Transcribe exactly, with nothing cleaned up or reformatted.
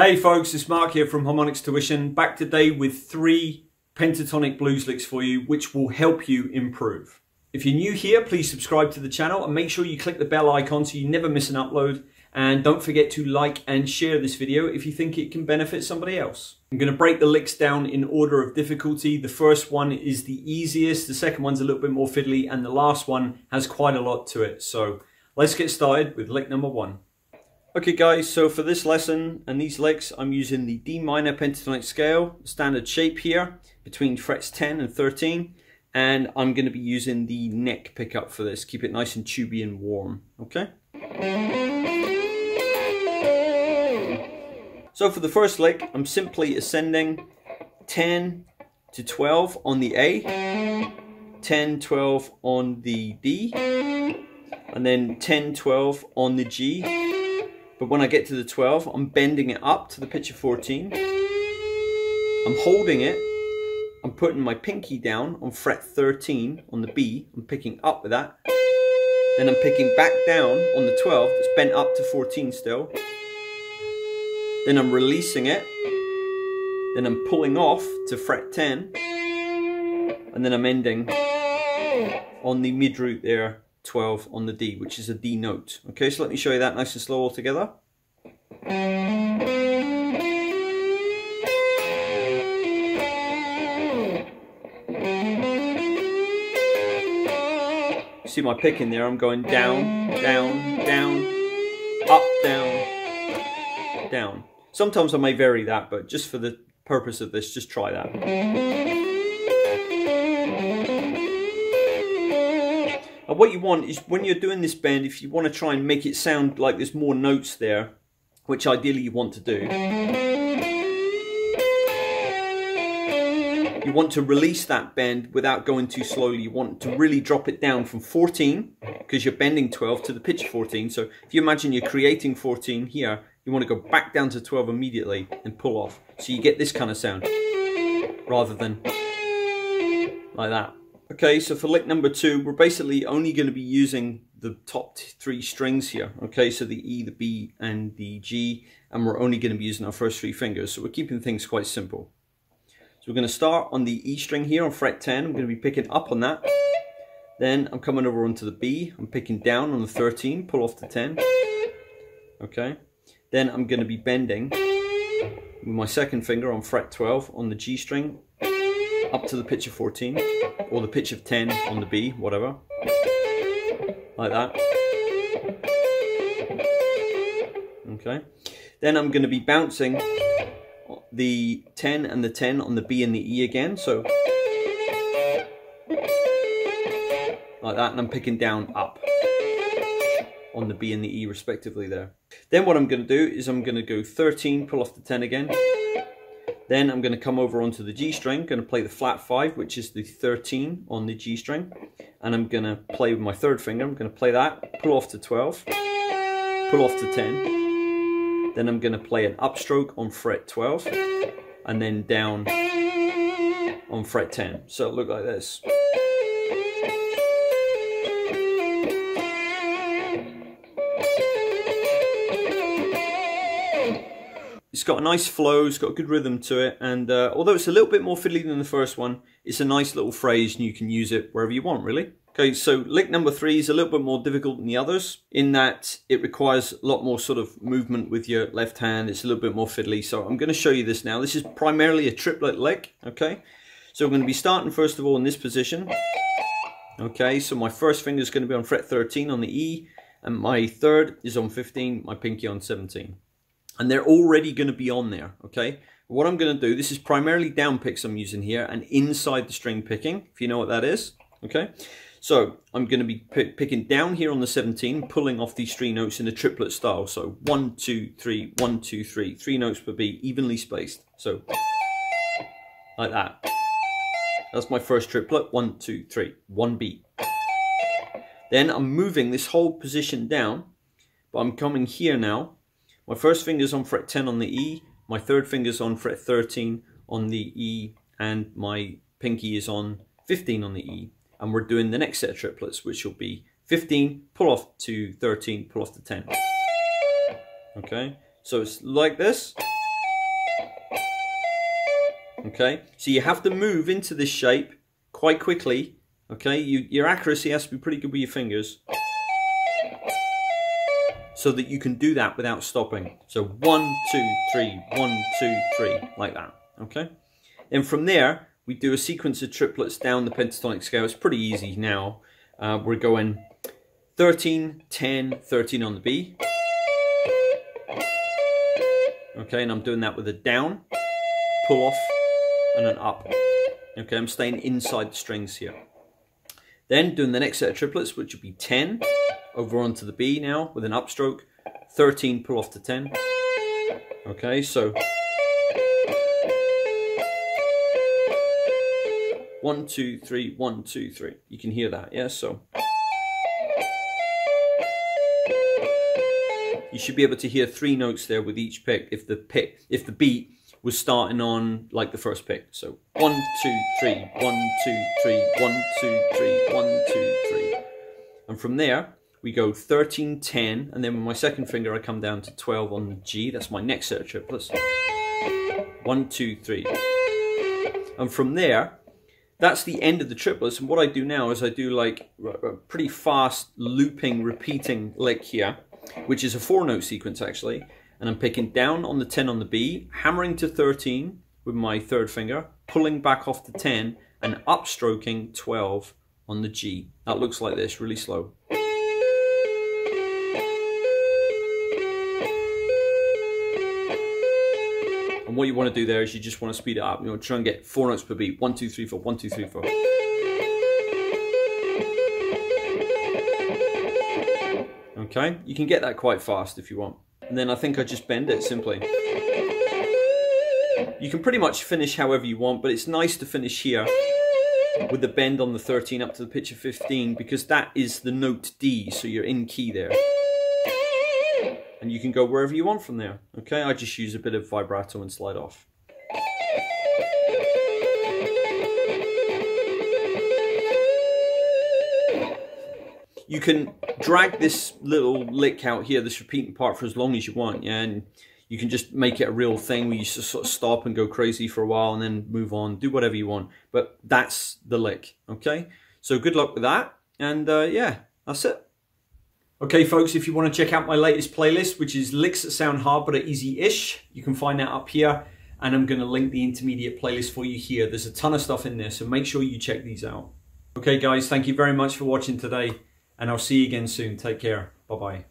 Hey folks, it's Mark here from Harmonix Tuition, back today with three pentatonic blues licks for you which will help you improve. If you're new here, please subscribe to the channel and make sure you click the bell icon so you never miss an upload, and don't forget to like and share this video if you think it can benefit somebody else. I'm going to break the licks down in order of difficulty. The first one is the easiest, the second one's a little bit more fiddly, and the last one has quite a lot to it. So let's get started with lick number one. Okay guys, so for this lesson and these licks, I'm using the D minor pentatonic scale, standard shape here, between frets ten and thirteen, and I'm going to be using the neck pickup for this. Keep it nice and tubey and warm, okay? So for the first lick, I'm simply ascending ten to twelve on the A, ten, twelve on the D, and then ten, twelve on the G. But when I get to the twelve, I'm bending it up to the pitch of fourteen. I'm holding it. I'm putting my pinky down on fret thirteen on the B. I'm picking up with that. Then I'm picking back down on the twelve that's bent up to fourteen still. Then I'm releasing it. Then I'm pulling off to fret ten. And then I'm ending on the mid root there. twelve on the D, which is a D note. Okay, so let me show you that nice and slow all together. See my pick in there, I'm going down, down, down, up, down, down. Sometimes I may vary that, but just for the purpose of this, just try that. And what you want is, when you're doing this bend, if you want to try and make it sound like there's more notes there, which ideally you want to do, you want to release that bend without going too slowly. You want to really drop it down from fourteen, because you're bending twelve to the pitch fourteen. So if you imagine you're creating fourteen here, you want to go back down to twelve immediately and pull off. So you get this kind of sound, rather than like that. Okay, so for lick number two, we're basically only going to be using the top three strings here. Okay, so the E, the B, and the G, and we're only going to be using our first three fingers. So we're keeping things quite simple. So we're going to start on the E string here on fret ten. I'm going to be picking up on that. Then I'm coming over onto the B. I'm picking down on the thirteen, pull off the ten. Okay, then I'm going to be bending with my second finger on fret twelve on the G string up to the pitch of fourteen. Or the pitch of ten on the B, whatever, like that. Okay, then I'm going to be bouncing the ten and the ten on the B and the E again, so like that, and I'm picking down up on the B and the E respectively there. Then what I'm going to do is I'm going to go thirteen, pull off the ten again. Then I'm going to come over onto the G string, going to play the flat five, which is the thirteen on the G string. And I'm going to play with my third finger, I'm going to play that, pull off to twelve, pull off to ten. Then I'm going to play an upstroke on fret twelve, and then down on fret ten. So it'll look like this. It's got a nice flow, it's got a good rhythm to it, and uh, although it's a little bit more fiddly than the first one, it's a nice little phrase and you can use it wherever you want, really. Okay, so lick number three is a little bit more difficult than the others, in that it requires a lot more sort of movement with your left hand. It's a little bit more fiddly, so I'm going to show you this now. This is primarily a triplet lick, okay? So I'm going to be starting first of all in this position. Okay, so my first finger is going to be on fret thirteen on the E, and my third is on fifteen, my pinky on seventeen. And they're already going to be on there, okay? What I'm going to do, this is primarily down picks I'm using here, and inside the string picking, if you know what that is, okay? So I'm going to be pick, picking down here on the seventeen, pulling off these three notes in a triplet style. So one, two, three, one, two, three, three notes per beat, evenly spaced. So like that. That's my first triplet, one, two, three, one beat. Then I'm moving this whole position down, but I'm coming here now. My first finger's on fret ten on the E, my third finger's on fret thirteen on the E, and my pinky is on fifteen on the E. And we're doing the next set of triplets, which will be fifteen, pull off to thirteen, pull off to ten. Okay, so it's like this, Okay, so you have to move into this shape quite quickly. Okay, you, your accuracy has to be pretty good with your fingers so that you can do that without stopping. So one, two, three, one, two, three, like that. Okay, then from there we do a sequence of triplets down the pentatonic scale. It's pretty easy now. Uh, we're going thirteen, ten, thirteen on the B. Okay, and I'm doing that with a down, pull off, and an up. Okay, I'm staying inside the strings here. Then doing the next set of triplets, which would be ten, over onto the B now with an upstroke, thirteen, pull off to ten. Okay, so one, two, three, one, two, three. You can hear that, yeah? So you should be able to hear three notes there with each pick if the pick, if the beat was starting on like the first pick. So one, two, three, one, two, three, one, two, three, one, two, three. And from there, we go thirteen, ten, and then with my second finger, I come down to twelve on the G. That's my next set of triplets. One, two, three. And from there, that's the end of the triplets. And what I do now is I do like a pretty fast looping, repeating lick here, which is a four note sequence actually. And I'm picking down on the ten on the B, hammering to thirteen with my third finger, pulling back off to ten, and upstroking twelve on the G. That looks like this, really slow. And what you want to do there is you just want to speed it up. You know, try and get four notes per beat. One, two, three, four, one, two, three, four. Okay, you can get that quite fast if you want. And then I think I just bend it simply. You can pretty much finish however you want, but it's nice to finish here with the bend on the thirteen up to the pitch of fifteen, because that is the note D, so you're in key there. And you can go wherever you want from there. Okay, I just use a bit of vibrato and slide off. You can drag this little lick out here, this repeating part, for as long as you want, yeah? And you can just make it a real thing where you just sort of stop and go crazy for a while and then move on, do whatever you want. But that's the lick, okay? So good luck with that, and uh, yeah, that's it. Okay, folks, if you want to check out my latest playlist, which is Licks That Sound Hard But Are Easy-ish, you can find that up here, and I'm going to link the intermediate playlist for you here. There's a ton of stuff in there, so make sure you check these out. Okay, guys, thank you very much for watching today. And I'll see you again soon. Take care. Bye-bye.